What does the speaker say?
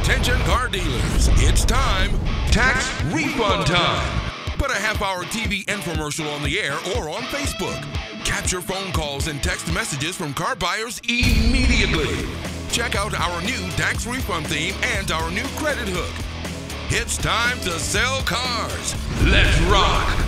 Attention car dealers, it's time, tax refund time. Put a half-hour TV infomercial on the air or on Facebook. Capture phone calls and text messages from car buyers immediately. Check out our new tax refund theme and our new credit hook. It's time to sell cars. Let's rock!